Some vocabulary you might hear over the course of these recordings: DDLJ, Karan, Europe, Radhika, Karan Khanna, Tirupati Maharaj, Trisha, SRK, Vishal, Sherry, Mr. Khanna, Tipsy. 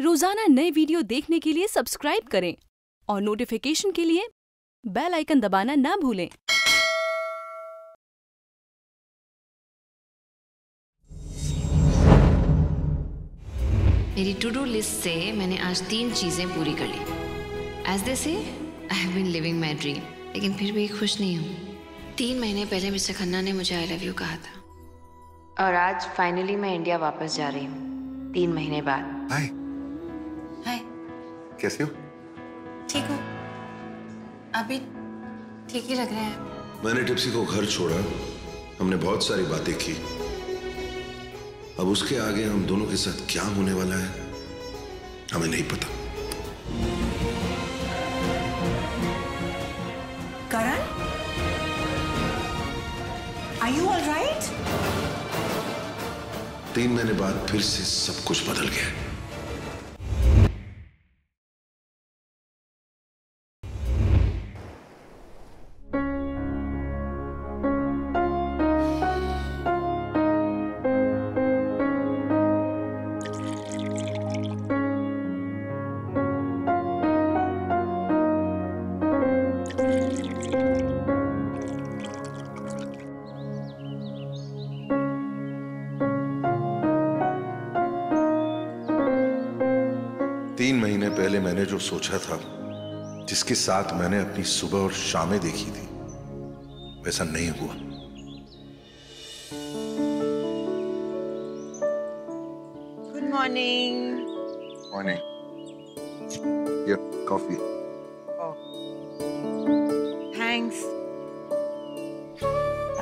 रोजाना नए वीडियो देखने के लिए सब्सक्राइब करें और नोटिफिकेशन के लिए बेल आइकन दबाना ना भूलें। मेरी टू डू लिस्ट से मैंने आज 3 चीजें पूरी कर ली। As they say I have been living my dream, लेकिन फिर भी खुश नहीं हूँ। 3 महीने पहले मिस्टर खन्ना ने मुझे आई लव यू कहा था और आज फाइनली मैं इंडिया वापस जा रही हूँ 3 महीने बाद। हाय हाय, कैसे हो? ठीक हो? अभी ठीक ही लग रहा है। मैंने टिप्सी को घर छोड़ा, हमने बहुत सारी बातें की। अब उसके आगे हम दोनों के साथ क्या होने वाला है हमें नहीं पता। Karan, are you all right? 3 महीने बाद फिर से सब कुछ बदल गया है। पहले मैंने जो सोचा था, जिसके साथ मैंने अपनी सुबह और शामें देखी थी, वैसा नहीं हुआ। Good morning. मॉर्निंग। ये कॉफी। थैंक्स।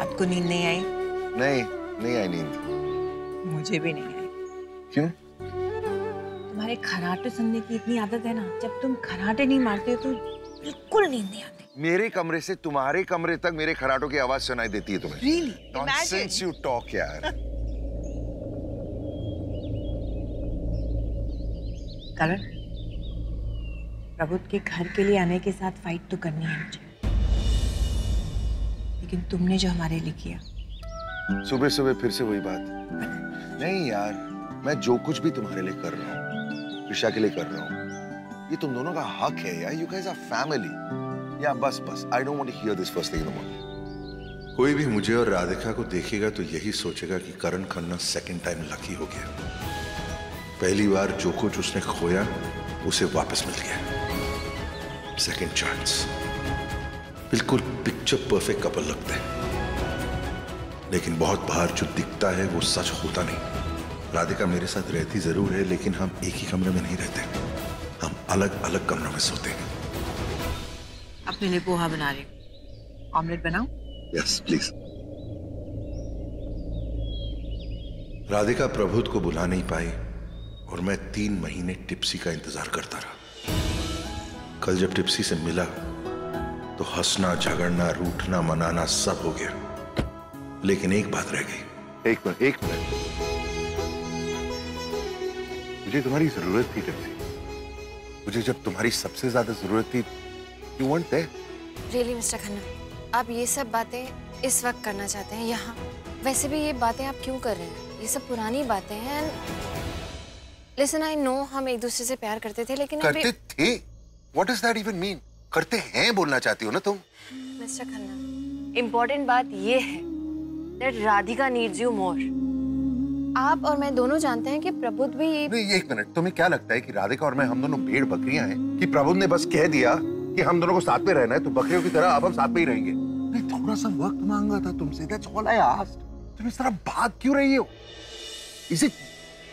आपको नींद नहीं आई? नहीं आई नींद। मुझे भी नहीं आई। क्यों? तुम्हारे खराटे सुनने की इतनी आदत है ना, जब तुम खराटे नहीं मारते तो बिल्कुल नींद नहीं आती। मेरे कमरे से तुम्हारे कमरे तक मेरे खराटों की आवाज सुनाई देती है तुम्हें? Really? Nonsense you talk यार। करण, प्रबुद्ध के घर के लिए आने के साथ फाइट तो करनी है मुझे, लेकिन तुमने जो हमारे लिए किया। सुबह सुबह फिर से वही बात। नहीं यार, मैं जो कुछ भी तुम्हारे लिए कर रहा हूँ, रिशा के लिए कर रहा हूँ, ये तुम दोनों का हक है यार। You guys are family। यार बस। I don't want to hear this first thing in the morning। कोई भी मुझे और राधिका को देखेगा तो यही सोचेगा कि Karan Khanna second time lucky हो गया। पहली बार जो कुछ उसने खोया उसे वापस मिल गया। Second chance. बिल्कुल पिक्चर परफेक्ट कपल लगते हैं, लेकिन बहुत बार जो दिखता है वो सच होता नहीं। राधिका मेरे साथ रहती जरूर है, लेकिन हम एक ही कमरे में नहीं रहते, हम अलग अलग कमरों में सोते हैं। अपने लिए पोहा बना रही हूँ, ऑमलेट बनाओ? Yes please. राधिका प्रभुत को बुला नहीं पाई और मैं 3 महीने टिप्सी का इंतजार करता रहा। कल जब टिप्सी से मिला तो हंसना, झगड़ना, रूठना, मनाना सब हो गया, लेकिन एक बात रह गई। एक मिनट, मुझे तुम्हारी जरूरत थी टिप्सी। मुझे जब तुम्हारी सबसे ज्यादा जरूरत थी, you weren't there। Really, mister Khanna, आप ये सब बातें इस वक्त करना चाहते हैं यहाँ? वैसे भी ये बातें आप क्यों कर रहे हैं? ये सब पुरानी बातें हैं। Listen, I know हम एक दूसरे से प्यार करते थे, लेकिन करते थे? What does that even mean? करते हैं बोलना चाहती हो ना तुम? मिस्टर खन्ना, इम्पोर्टेंट बात ये है that Radhika needs you more। आप और मैं दोनों जानते हैं कि प्रबुद्ध भी। एक मिनट, तुम्हें क्या लगता है कि राधिका और मैं, हम दोनों भेड़ बकरियां हैं कि प्रबुद्ध ने बस कह दिया कि हम दोनों को साथ में रहना है तो बकरियों की तरह अब हम साथ में ही रहेंगे? मैं थोड़ा सा वक्त मांगा था तुमसे, दैट्स ऑल आई आस्क्ड। तुम इस तरह भाग क्यों रही हो? इज इट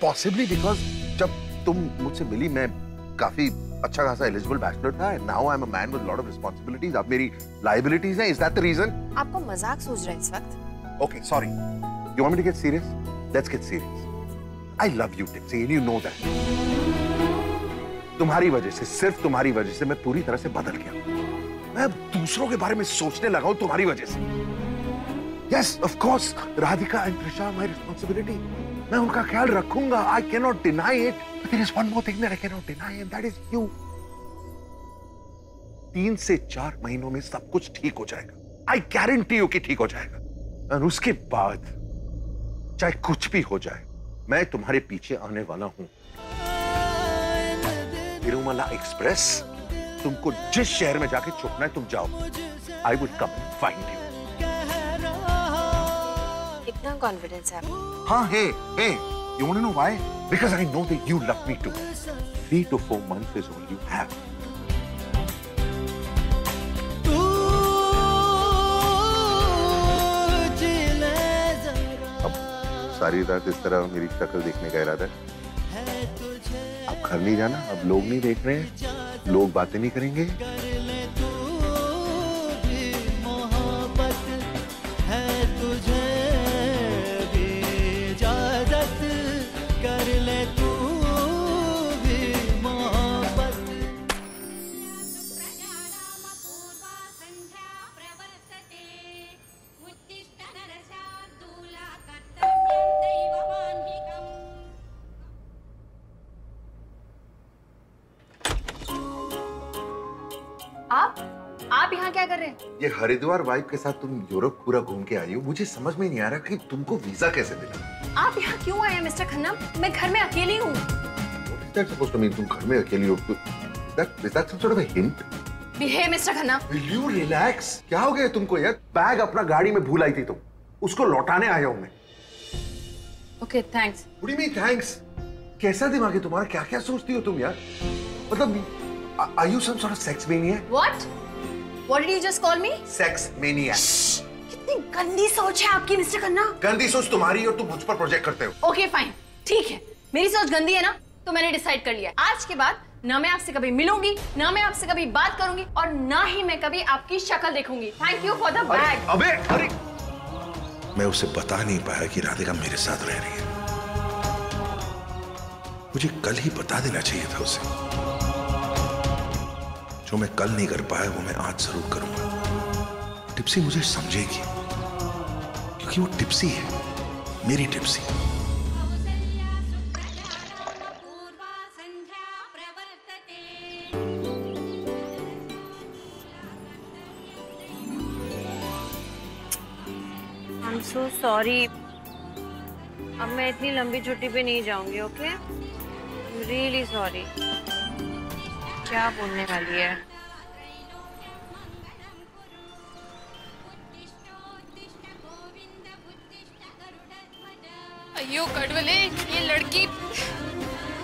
पॉसिबली बिकॉज जब तुम मुझसे मिली मैं काफी अच्छा खासा एलिजिबल बैचलर था, and now I am a man with lot of responsibilities. आप मेरी लायबिलिटीज हैं, इज दैट द रीजन? आपको मजाक सूझ रहा है इस वक्त? Okay sorry, you want me to get serious? Let's get serious. I love you, Tipsy, and you know that. तुम्हारी वजह से, सिर्फ तुम्हारी वजह से मैं पूरी तरह से बदल गया। मैं अब दूसरों के बारे में सोचने लगा हूँ तुम्हारी वजह से। Yes, of course, Radhika and Trisha, my responsibility. मैं उनका ख्याल रखूंगा। I cannot deny it. But there is one more thing that I cannot deny, and that is you. 3 से 4 महीनों में सब कुछ ठीक हो जाएगा। I guarantee you कि ठीक हो जाएगा। और उसके बाद चाहे कुछ भी हो जाए, मैं तुम्हारे पीछे आने वाला हूं। तिरुमला एक्सप्रेस, तुमको जिस शहर में जाके छुपना है तुम जाओ, I would come find you. इतना कॉन्फिडेंस है? हाँ है, है। You want to know why? Because I know that you love me too. 3 to 4 months is all you have. अब सारी रात इस तरह मेरी शक्ल देखने का इरादा है। अब घर नहीं जाना, अब लोग नहीं देख रहे हैं, लोग बातें नहीं करेंगे। ये हरिद्वार वाइफ के साथ तुम यूरोप पूरा घूम के आई हो, मुझे समझ में नहीं आ रहा कि तुमको वीजा कैसे मिला। आप यहाँ क्यों आए हैं मिस्टर खन्ना? मैं घर में अकेली हूँ। तुम घर में अकेली हो? Mister Khanna will you relax? क्या हो गया तुमको यार? बैग अपना गाड़ी में भूल आई थी तुम, उसको लौटाने आया हूँ मैं। Okay thanks. What do you mean thanks? कैसा दिमाग है तुम्हारा, क्या क्या सोचती हो तुम यार? मतलब are you some sort of sex mania? What? What did you just call me? Sex maniac. कितनी गंदी सोच है आपकी मिस्टर खन्ना। गंदी सोच तुम्हारी और तुम मुझ पर प्रोजेक्ट करते हो। Okay fine, ठीक है। मेरी सोच गंदी है ना, तो मैंने डिसाइड कर लिया। आज के बाद ना मैं आपसे कभी मिलूंगी, ना मैं आपसे कभी बात करूंगी और ना ही मैं कभी आपकी शक्ल देखूंगी। Thank you for the bag. अबे अरे, मैं उसे बता नहीं पाया कि राधिका मेरे साथ रह रही है। मुझे कल ही बता देना चाहिए था उसे। जो मैं कल नहीं कर पाया वो मैं आज जरूर करूंगा। टिप्सी मुझे समझेगी क्योंकि वो टिप्सी है, मेरी Tipsy. I am so sorry, अब मैं इतनी लंबी छुट्टी पे नहीं जाऊंगी। Okay I am really sorry. क्या बोलने वाली है? अयो कटवले, ये लड़की,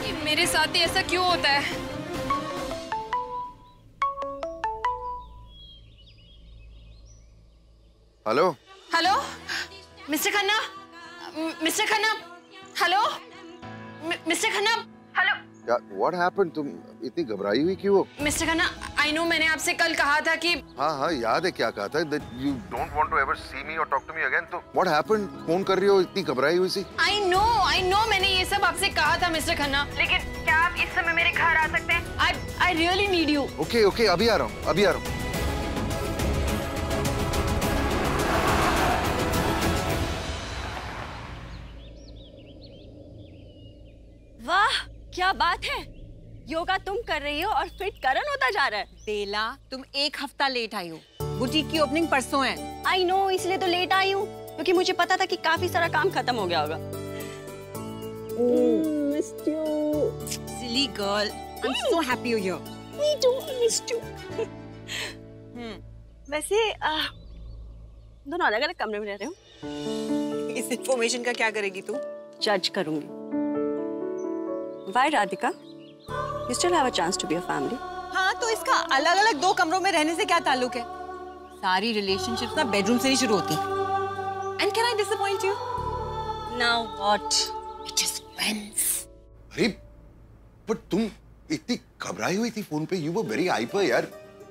ये मेरे साथ ही ऐसा क्यों होता है? Hello hello mister Khanna, mister Khanna, hello mister Khanna, hello. What happened? तुम इतनी घबराई हुई क्यों? मिस्टर खन्ना, I know मैंने आपसे कल कहा था कि हाँ, याद है क्या कहा था? That you don't want to ever see me or talk to me again. तो what happened? फोन कर रही हो इतनी घबराई हुई सी? I know मैंने ये सब आपसे कहा था मिस्टर खन्ना, लेकिन क्या आप इस समय मेरे घर आ सकते हैं? I really need you. Okay, अभी आ रहा हूँ, अभी आ रहा हूँ। क्या बात है, योगा तुम कर रही हो और फिट करन होता जा रहा है। बेला, तुम एक हफ्ता लेट आई हो। बुटीक की ओपनिंग परसों है। आई नो, इसलिए तो लेट आई हूँ क्योंकि मुझे पता था कि काफी सारा काम खत्म हो गया होगा। Missed you. Silly girl, I am so happy you here. Me too, missed you. वैसे दोनों अलग-अलग कमरे में रह रहे हो, इस इन्फॉर्मेशन का क्या करेगी तू? जज करूंगी। Why Radhika? You still have a chance to be a family. हाँ, तो इसका अलग-अलग दो कमरों में रहने से क्या ताल्लुक है? सारी relationships ना bedroom से ही शुरू होती। And can I disappoint you? Now what? It just wins. अरे, but तुम इतनी घबराई हुई थी phone पे, you were very hyper यार।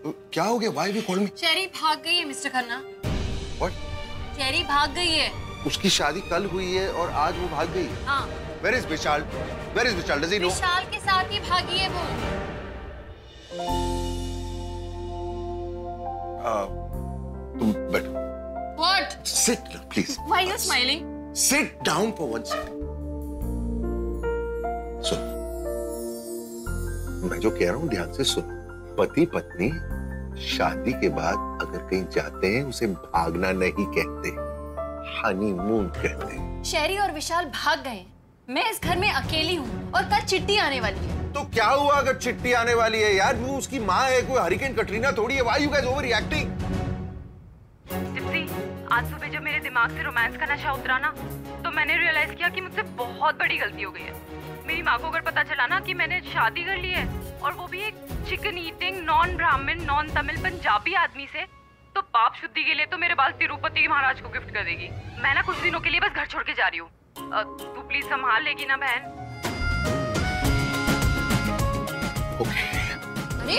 क्या हो गया? Why you called me? Cherry भाग गई है मिस्टर खन्ना। What? Cherry भाग गई है। उसकी शादी कल हुई है और आज वो भाग गई है। हाँ। Where is Vishal? Where is Vishal? Does he know? विशाल के साथ ही भागी है वो। तुम बैठो। What? Sit, please. Why are you smiling? Sit down for one second. सुन, मैं जो कह रहा हूँ ध्यान से सुन। पति पत्नी शादी के बाद अगर कहीं जाते हैं उसे भागना नहीं कहते, हनीमून कहते हैं। शेरी और विशाल भाग गए। मैं इस घर में अकेली हूँ और कल चिट्ठी आने वाली है। तो क्या हुआ अगर चिट्ठी आने वाली है यार, वो उसकी माँ है, कोई हरिकेन कैटरीना थोड़ी है। Why you guys overreacting? Tipsy, आज सुबह जब मेरे दिमाग से रोमांस का नशा उतरा ना, तो मैंने रियलाइज किया कि मुझसे बहुत बड़ी गलती हो गई है। मेरी माँ को अगर पता चला ना कि मैंने शादी कर ली है, और वो भी एक chicken eating non Brahmin non Tamil Punjabi आदमी से, तो पाप शुद्धि के लिए तो मेरे बाल तिरुपति महाराज को गिफ्ट कर देगी। मैं ना कुछ दिनों के लिए बस घर छोड़ के जा रही हूँ, तू प्लीज संभाल लेगी ना बहन? Okay. अरे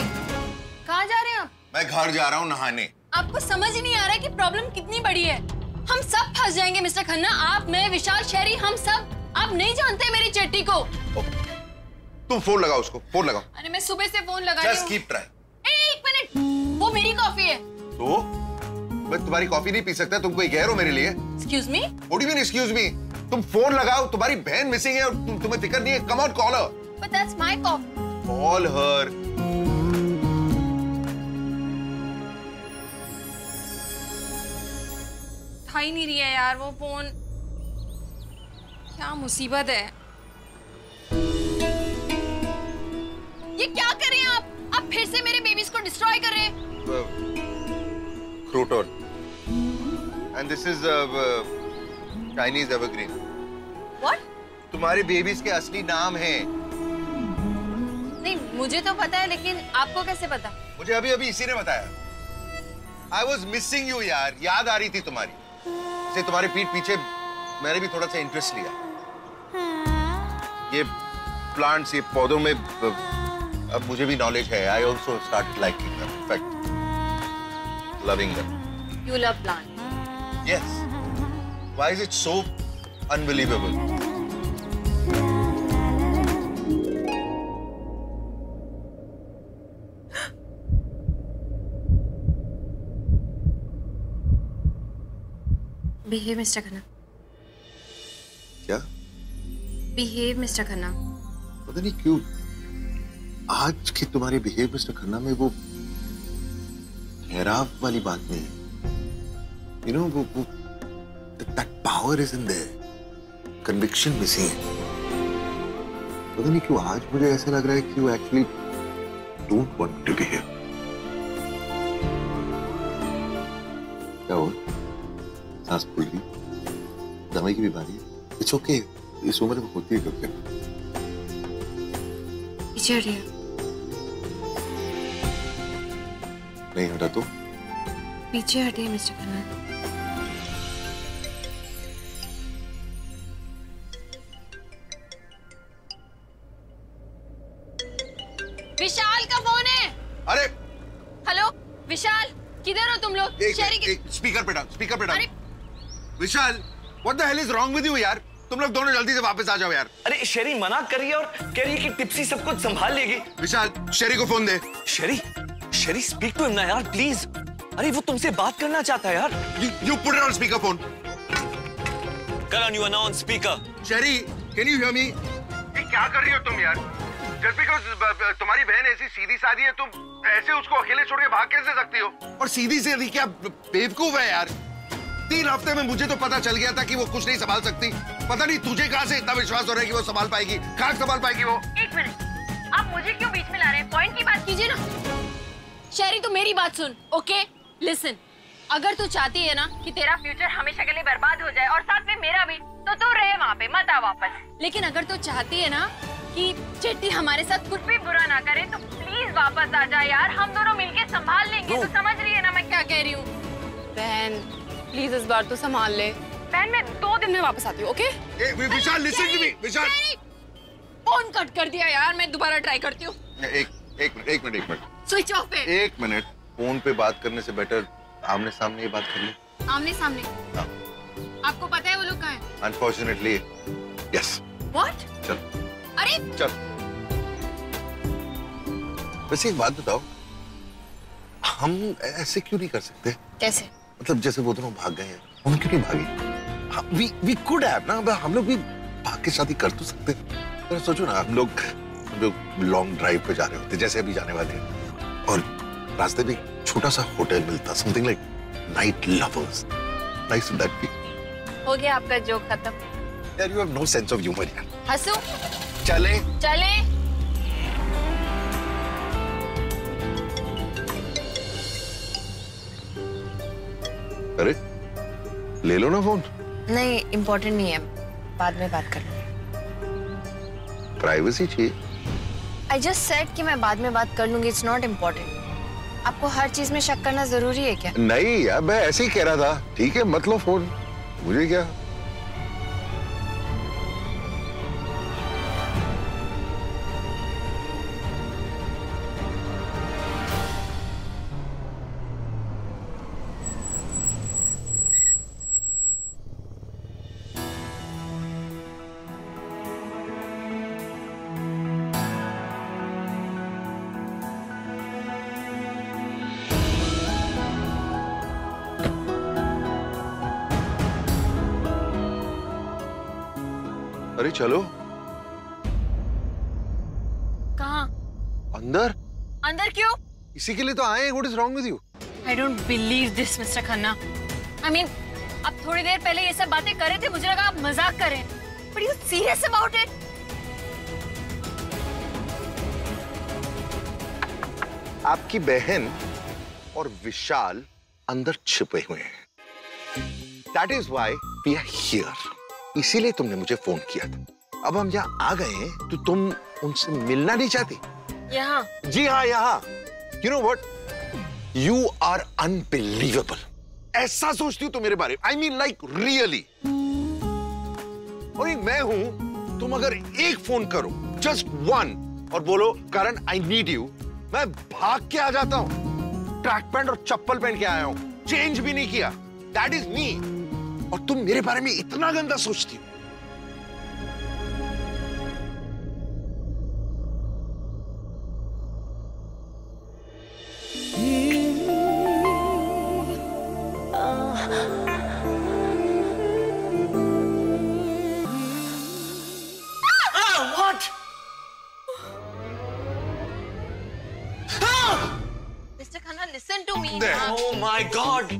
कहाँ जा रहे हैं? मैं घर जा रहा हूँ नहाने। आपको समझ ही नहीं आ रहा है कि प्रॉब्लम कितनी बड़ी है। हम सब फंस जाएंगे मिस्टर खन्ना, आप, मैं, विशाल, शेरी, हम सब। आप नहीं जानते मेरी चेट्टी को। तुम फोन लगाओ उसको, फोन लगाओ। अरे मैं सुबह से फोन लगा रही हूँ। एक मिनट, वो मेरी कॉफी है। तो मैं तुम्हारी कॉफी नहीं पी सकता, तुम कोई गैर हो मेरे लिए। Excuse me? What do you mean excuse me? तुम फोन लगाओ, तुम्हारी बहन मिसिंग है और तुम्हें फिक्र नहीं है। Come on call her. But that's my call. Call her. उठा ही नहीं रही है यार वो फोन। क्या मुसीबत है, ये क्या कर रहे हैं आप? आप फिर से मेरे बेबीज को डिस्ट्रॉय कर रहे हैं। Crouton and this is Chinese evergreen. What? तुम्हारे बेबीज के असली नाम हैं। नहीं मुझे तो पता है, लेकिन आपको कैसे पता? मुझे अभी अभी इसी ने बताया। I was missing you यार, याद आ रही थी तुम्हारी। इसलिए तुम्हारी पीठ पीछे मैंने भी थोड़ा सा इंटरेस्ट लिया। ये प्लांट्स, ये पौधों में अब मुझे भी नॉलेज है। I also started liking them, in fact, loving them. You love plants? Yes. Why is it so unbelievable? Behave, Mr. Khanna. क्या? Behave, Mr. Khanna. पता नहीं क्यों आज की तुम्हारे behave, Mr. Khanna में वो ठहराव वाली बात नहीं है। You know वो That power isn't there. Conviction missing. पता नहीं क्यों आज मुझे ऐसा लग रहा है कि you actually don't want to be here. क्या हुआ? सांस फूल गई? दमे की बीमारी? It's okay. इस उम्र में होती है कभी। इचर है। नहीं हटा तो? पीछे हटिए मिस्टर खन्ना। स्पीकर पे डाल, स्पीकर पे डाल। विशाल, what the hell is wrong with you यार? तुम लोग दोनों जल्दी से वापस आ जाओ यार। अरे शेरी मना कर रही है और कह रही है कि टिप्सी सब कुछ संभाल लेगी। विशाल, शेरी को फोन दे। Sherry, Sherry speak to him ना यार, प्लीज। अरे वो तुमसे बात करना चाहता है यार। You put it on speaker phone. Karan, you are now on speaker. Sherry, can you hear me? ये क्या कर रही हो तुम यार? Just because तुम्हारी बहन ऐसी सीधी सादी है, तुम ऐसे उसको अकेले छोड़ के भाग कैसे सकती हो? और सीधी से क्या बेवकूफ है यार? 3 हफ्ते में मुझे तो पता चल गया था कि वो कुछ नहीं संभाल सकती। पता नहीं तुझे कहाँ से इतना विश्वास हो रहा है कि वो संभाल पाएगी? कहाँ संभाल पाएगी वो? एक मिनट, आप मुझे क्यों बीच में ला रहे हैं? पॉइंट की बात कीजिए ना। शेरी तू मेरी बात सुन, ओके? लिसन, अगर तू चाहती है ना कि तेरा फ्यूचर हमेशा के लिए बर्बाद हो जाए और साथ में मेरा भी, तो तू रहे वहाँ पे, मत आ वापस। लेकिन अगर तू चाहती है ना कि चेट्टी हमारे साथ कुछ भी बुरा ना करे, तो प्लीज वापस आ जा यार। हम दोनों मिलके संभाल लेंगे। तो समझ रही है ना मैं क्या कह रही हूँ? बहन प्लीज इस बार तो संभाल ले। बहन मैं 2 दिन में वापस आती हूँ, okay? Vishal listen to me. Vishal phone cut कर दिया यार, मैं दोबारा ट्राई करती हूँ। एक मिनट स्विच ऑफ है। 1 मिनट, फोन पे बात करने से बेटर आमने सामने ये बात कर ले। आमने सामने? आपको पता है वो लोग कहाँ हैं? Unfortunately yes. व्हाट? चल अरे चल। वैसे एक बात बताओ, हम ऐसे क्यों नहीं कर सकते? कैसे? मतलब जैसे वो दोनों भाग गए हैं, हम क्यों नहीं भागे? वी कुड हैव ना, हम लोग भी भाग के शादी कर तो सकते। तो सोचो ना, हम लोग लॉन्ग ड्राइव पे जा रहे होते, जैसे अभी जाने वाले हैं, और रास्ते में छोटा सा होटल मिलता, something like night lovers. Nice would that be? हो गया आपका जोक खत्म? यार you have no sense of humour यार। हंसो चले अरे ले लो ना फोन। नहीं, इम्पोर्टेंट नहीं है, बाद में बात कर लूंगी। प्राइवेसी चाहिए। आई जस्ट सेड कि मैं बाद में बात कर लूंगी, इट्स नॉट इम्पोर्टेंट। आपको हर चीज में शक करना जरूरी है क्या? नहीं यार, मैं ऐसे ही कह रहा था। ठीक है, मत लो फोन, मुझे क्या। अरे चलो। कहाँ? अंदर। अंदर क्यों? इसी के लिए तो आए हैं। What is wrong with you? I don't believe this, Mr. Khanna. I mean, आप थोड़ी देर पहले ये सब बातें कर रहे थे, मुझे लगा आप मजाक कर रहे हैं। But you serious about it? आपकी बहन और विशाल अंदर छिपे हुए हैं। That is why we are here. इसीलिए तुमने मुझे फोन किया था। अब हम यहाँ आ गए हैं तो तुम उनसे मिलना नहीं चाहती? यहाँ? जी हाँ, यहाँ। You know what? You are unbelievable. ऐसा सोचती हो तुम मेरे बारे में? I mean like really. और मैं हूँ, तुम अगर एक फोन करो, just one, और बोलो करण I need you, मैं भाग के आ जाता हूँ। ट्रैक पैंट और चप्पल पहन के आया हूँ, चेंज भी नहीं किया। That is me. और तुम मेरे बारे में इतना गंदा सोचती हो? Mister Khanna, listen to me. Oh my God,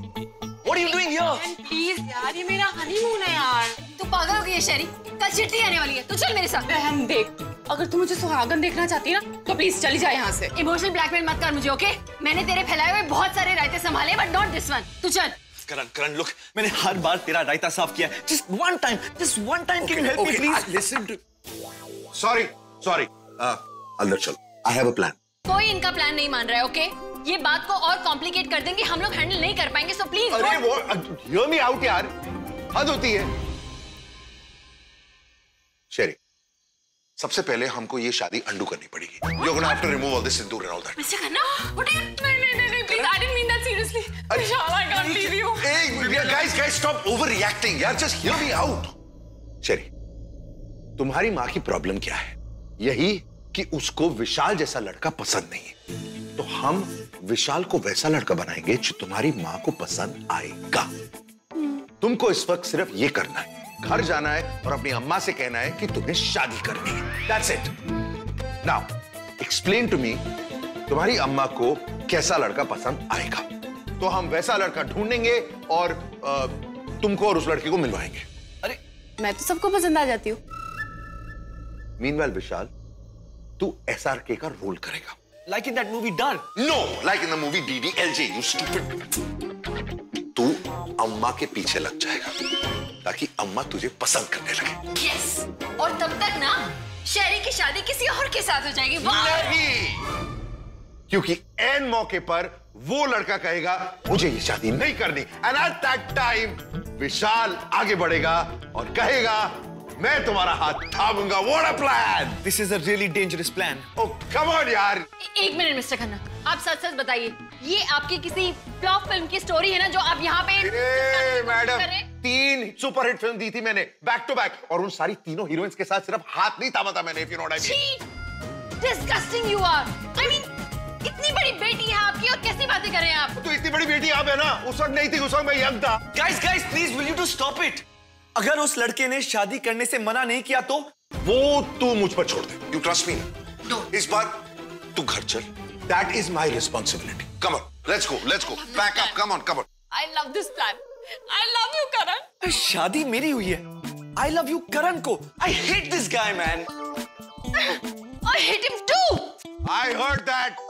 What are you doing here? Man, please, यार ये मेरा हनीमून है यार। तू पागल हो गई है शेरी, कल चिट्ठी आने वाली है, तू चल मेरे साथ। बहन देख, अगर तू मुझे सुहागन देखना चाहती है ना तो प्लीज चली जा यहाँ से। इमोशनल ब्लैकमेल मत कर मुझे, ओके? मैंने तेरे फैलाए हुए बहुत सारे रायते संभाले, बट नॉट दिस वन। तू चल। करण, करण लुक, मैंने हर बार तेरा रायता साफ किया है। Just one time, can you help me please? Listen to. Sorry. अंदर चल। I have a plan. कोई इनका प्लान नहीं मान रहा है, ओके? ये बात को और कॉम्प्लिकेट कर देंगे, हम लोग हैंडल नहीं कर पाएंगे, सो प्लीज। अरे वो hear me out यार, हद होती है। शेरी, सबसे पहले हमको ये शादी अंडू करनी पड़ेगी। You're gonna have to remove all this sindoor and all that. Mister Khanna, what are you? नहीं, please, I didn't mean that seriously. Vishal, I can't leave you. Hey, guys, stop overreacting. यार, just hear me out. Sherry, तुम्हारी माँ की problem क्या है? यही कि उसको विशाल जैसा लड़का पसंद नहीं है, तो हम विशाल को वैसा लड़का बनाएंगे जो तुम्हारी माँ को पसंद आएगा। तुमको इस वक्त सिर्फ ये करना है, घर जाना है और अपनी अम्मा से कहना है कि तुम्हें शादी करनी है। That's it. Now, explain to me, तुम्हारी अम्मा को कैसा लड़का पसंद आएगा, तो हम वैसा लड़का ढूंढेंगे और तुमको और उस लड़की को मिलवाएंगे। अरे मैं तो सबको पसंद आ जाती हूँ। Meanwhile, विशाल, तू SRK का रोल करेगा। Like in that movie, Done. No, like in the movie DDLJ. You stupid. तू अम्मा के पीछे लग जाएगा, ताकि अम्मा तुझे पसंद करने लगे। Yes. और तब तक ना शेरी की शादी किसी और के साथ हो जाएगी। नहीं, क्योंकि एन मौके पर वो लड़का कहेगा मुझे ये शादी नहीं करनी, and at that time विशाल आगे बढ़ेगा और कहेगा मैं तुम्हारा हाथ थामूंगा। What a plan! This is a really dangerous plan. Oh come on यार। एक मिनट मिस्टर खन्ना, आप सच बताइए, ये आपकी किसी फ्लॉप फिल्म की स्टोरी है ना जो आप यहाँ पे? मैडम, 3 सुपरहिट फिल्म दी थी मैंने बैक टू बैक, और उन सारी तीनों हीरोइंस के साथ सिर्फ हाथ नहीं थामा था मैंने। If you know what I mean. Disgusting you are. I mean, इतनी बड़ी बेटी है आपकी और कैसी बातें कर रहे हैं आप? तो इतनी बड़ी बेटी आप है ना, उस वक्त नहीं थी, उस वक्त मैं यंग था। Guys, please will you two stop it? अगर उस लड़के ने शादी करने से मना नहीं किया तो वो तू मुझ पर छोड़ दे। You trust me ना? इस बार तू घर चल। That is my responsibility. Come on, let's go. Pack up, come on. I love this plan. I love you, Karan. शादी मेरी हुई है। I love you, Karan को। I hate this guy, man. I hate him too. I heard that.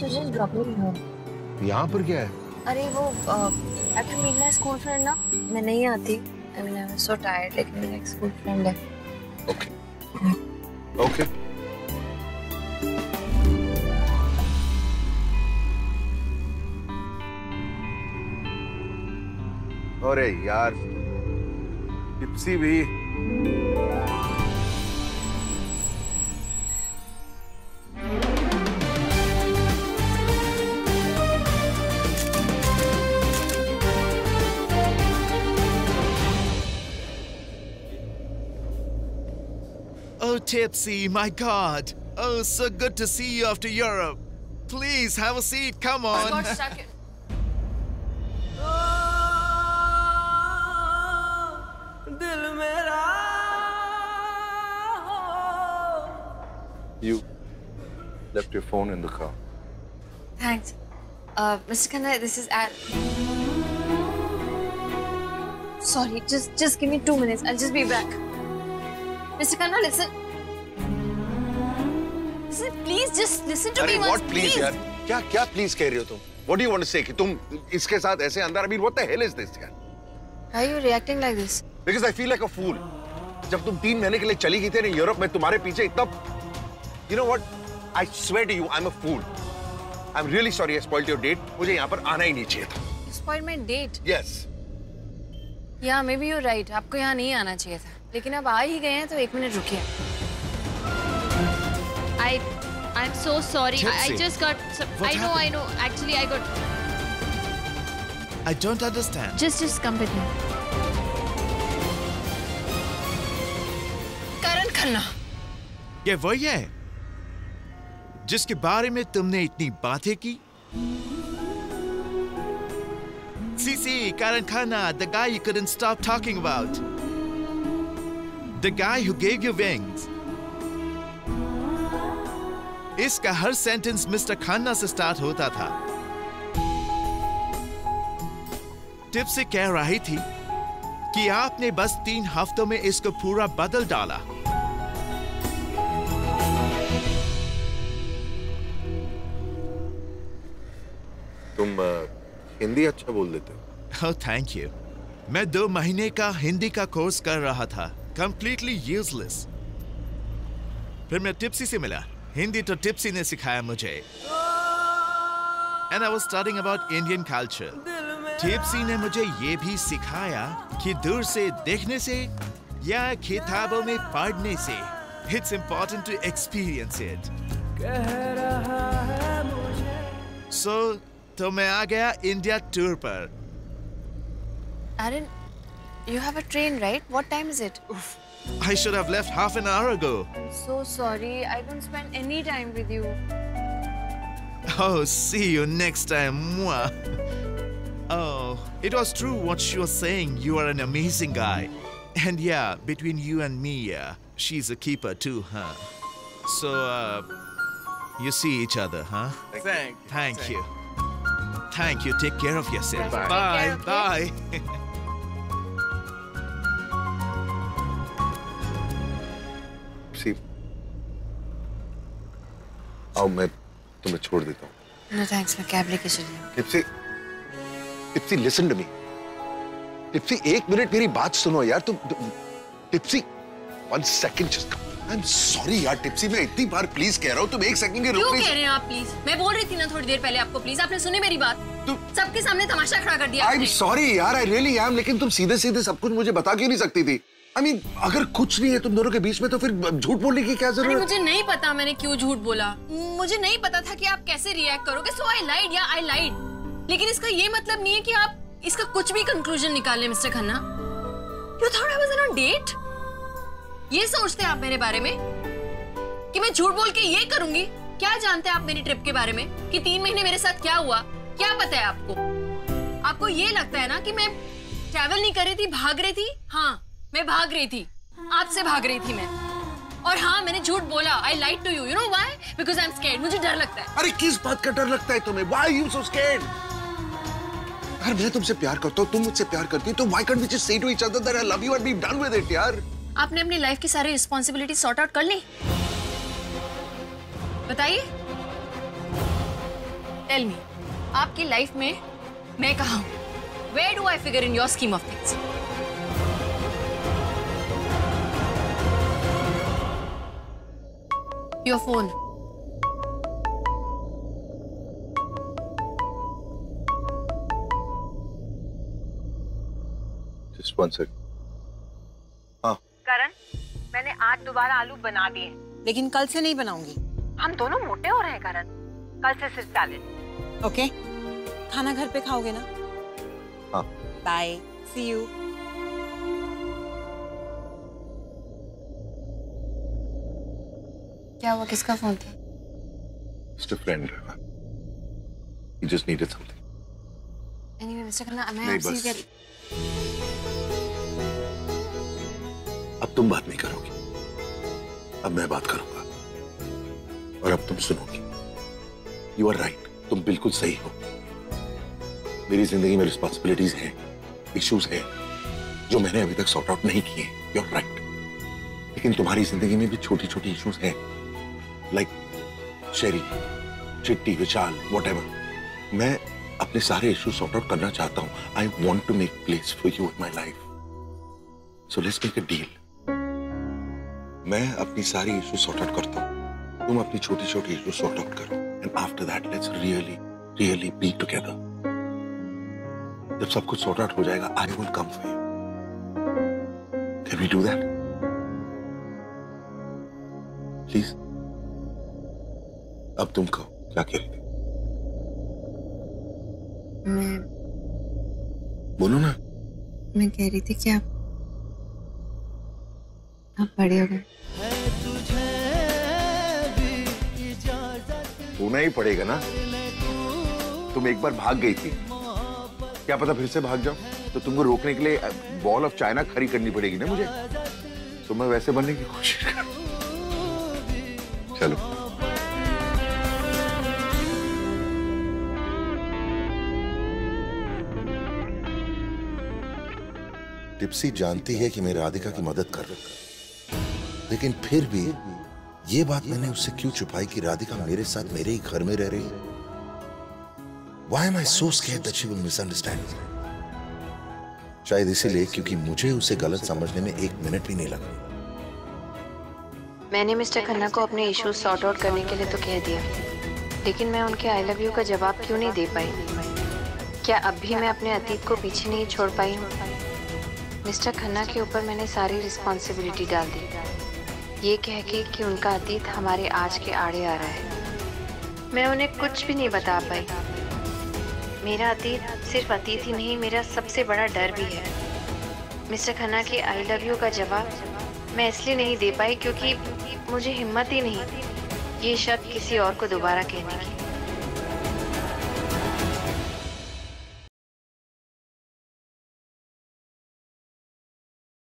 just drop me here. यहाँ पर क्या है? अरे वो after meet my school friend ना, मैं नहीं आती. I mean I was so tired, लेकिन मेरा एक school friend है. Okay. Okay. अरे यार, टिप्सी भी Oh, Tipsy, my God. Oh, so good to see you after Europe. Please, have a seat. Come on. I got stuck in. You left your phone in the car. Thanks. Mr. Khanna, this is at... Sorry, just give me 2 minutes. I'll just be back. Mr. Khanna, listen. Listen, please, just listen to me once, please. What, please, yaar? Kya please कह रही हो तुम? What do you want to say? कि तुम इसके साथ ऐसे अंदर? I mean, what the hell is this, yaar? Why are you reacting like this? Because I feel like a fool. जब तुम 3 महीने के लिए चली गई थी यूरोप में तुम्हारे पीछे इतना, you know what? I swear to you, I'm a fool. I'm really sorry I spoiled your date. मुझे यहाँ पर आना ही नहीं चाहिए था. You spoiled my date. Yes. Yeah, maybe you're right. आपको यहाँ नहीं आना चाहिए था. लेकिन अब आ ही गए हैं तो 1 मिनट रुकिए. I'm so sorry. I just got. I know. Actually, I got. I don't understand. Just come with me. Karan Khanna. ये वही है जिसके बारे में तुमने इतनी बातें की. See, Karan Khanna, the guy you couldn't stop talking about, the guy who gave you wings. इसका हर सेंटेंस मिस्टर खन्ना से स्टार्ट होता था. टिप्सी कह रही थी कि आपने बस 3 हफ्तों में इसको पूरा बदल डाला. तुम हिंदी अच्छा बोल देते हो. Thank you. मैं 2 महीने का हिंदी का कोर्स कर रहा था. Completely useless. फिर मैं टिप्सी से मिला. हिंदी तो टिप्सी ने सिखाया मुझे. And I was studying about Indian culture. Tipsy ने मुझे ये भी सिखाया कि दूर से देखने से या किताबों में पढ़ने से it's important to experience it. So तो मैं आ गया इंडिया टूर पर. Aaron, you have a train, right? What time is it? Oof. I should have left half an hour ago. I'm so sorry. I don't spend any time with you. Oh, see you next time. Mwah. Oh, it was true what she was saying. You are an amazing guy. And yeah, between you and me, yeah, she's a keeper too, huh? So, you see each other, huh? Thank you. Thank you. Take care of yourself. Bye. Bye. Bye. Bye. आओ मैं तुम्हें छोड़ देता हूँ. No thanks, मैं cab लेके चली जाऊँ. Tipsy, listen to me. Tipsy 1 minute मेरी बात सुनो यार. तुम Tipsy 1 second just come. I'm sorry यार टिप्सी, मैं इतनी बार प्लीज कह रहा हूँ, तुम 1 सेकंड के रुक नहीं. क्यों कह रहे हैं आप प्लीज? मैं बोल रही थी ना थोड़ी देर पहले आपको प्लीज. आपने सुनी मेरी बात? सबके सामने तमाशा खड़ा कर दिया. I'm sorry यार, I really am. लेकिन तुम सीधे सीधे सब कुछ मुझे बता क्यों नहीं सकती थी? I mean, अगर कुछ नहीं है तुम दोनों के बीच में तो फिर झूठ बोलने की क्या जरूरत? मुझे नहीं पता मैंने क्यों झूठ बोला. मुझे नहीं पता था कि आप कैसे रिएक्ट करोगे. So I lied, yeah, I lied. लेकिन इसका ये मतलब नहीं है कि आप इसका कुछ भी कंक्लूजन निकालें mister Khanna. You thought I was on a date? ये सोचते आप मेरे बारे में कि मैं झूठ बोल के ये करूंगी? क्या जानते आप मेरी ट्रिप के बारे में कि 3 महीने मेरे साथ क्या हुआ? क्या पता है आपको? आपको ये लगता है ना कि मैं ट्रैवल नहीं कर रही थी, भाग रही थी. हाँ, मैं भाग रही थी आपसे, भाग रही थी मैं. और हाँ, मैंने झूठ बोला. I lied to you. You know why? Because I'm scared. मुझे डर लगता है. अरे किस बात का डर लगता है तुम्हें? Why are you so scared? यार मैं तुमसे प्यार करता हूँ, तुम मुझसे प्यार करती हो, तो why can't we just say to each other that I love you and be done with it, यार? आपने अपनी लाइफ की सारी रिस्पॉन्सिबिलिटी सॉर्ट आउट कर ली? बताइए Tell me, आपकी लाइफ में मैं कहाँ हूँ? Where do I figure in your scheme of things? Your phone. Just one second. हाँ. करण, मैंने आज दोबारा आलू बना दिए, लेकिन कल से नहीं बनाऊंगी। हम दोनों मोटे हो रहे हैं करण, कल से सिर्फ सैलेड। ओके, खाना घर पे खाओगे ना? हाँ। Bye, see you. क्या हुआ, किसका फोन था? Mr. Friend, he just needed something. Anyway, Mr. Khanna, मैं आपसे क्या? अब तुम बात नहीं करोगी, अब मैं बात करूंगा, और अब तुम सुनोगी। You are right, तुम बिल्कुल सही हो। मेरी जिंदगी में रिस्पॉन्सिबिलिटीज हैं, इश्यूज हैं, जो मैंने अभी तक सॉर्ट आउट नहीं किए। You are right, लेकिन तुम्हारी जिंदगी में भी छोटी-छोटी इश्यूज हैं, लाइक शेरी, चिट्टी, विशाल, whatever। मैं अपने सारे इश्यूज सॉर्ट आउट करना चाहता हूँ। I want to make place for you in my life, so let's make a deal। मैं अपनी सारी इश्यूज सॉर्ट आउट करता हूँ, तुम अपनी छोटी-छोटी इश्यूज सॉर्ट आउट करो, and after that let's really be together। जब सब कुछ सॉर्ट आउट हो जाएगा, I will come for you। Can we do that? Please। अब तुम कहो, क्या कह रही थी? मैं बोलो ना। मैं कह रही थी कि आप बड़े हो गए। होना ही पड़ेगा ना, तुम एक बार भाग गई थी, क्या पता फिर से भाग जाओ, तो तुमको रोकने के लिए बॉल ऑफ चाइना खड़ी करनी पड़ेगी ना मुझे, तो मैं वैसे बनने की कोशिश करूं। चलो टिप्सी जानती है कि मैं राधिका की मदद कर रहा हूं, लेकिन फिर भी ये बात मैंने उससे क्यों छुपाई कि राधिका मेरे साथ मेरे ही घर में रह रही है? Why am I so scared that she will misunderstand me? शायद इसीलिए क्योंकि मुझे उसे गलत समझने में एक मिनट भी नहीं लगा। मैंने मिस्टर खन्ना को अपने इश्यूज सॉर्ट आउट करने के लिए तो कह दिया, लेकिन मैं उनके आई लव यू का जवाब क्यों नहीं दे पाई? क्या अब भी मैं अपने अतीत को पीछे नहीं छोड़ पाई हूँ? मिस्टर खन्ना के ऊपर मैंने सारी रिस्पॉन्सिबिलिटी डाल दी, ये कह के कि उनका अतीत हमारे आज के आड़े आ रहा है। मैं उन्हें कुछ भी नहीं बता पाई। मेरा अतीत सिर्फ अतीत ही नहीं, मेरा सबसे बड़ा डर भी है। मिस्टर खन्ना के आई लव यू का जवाब मैं इसलिए नहीं दे पाई क्योंकि मुझे हिम्मत ही नहीं ये शब्द किसी और को दोबारा कहने की।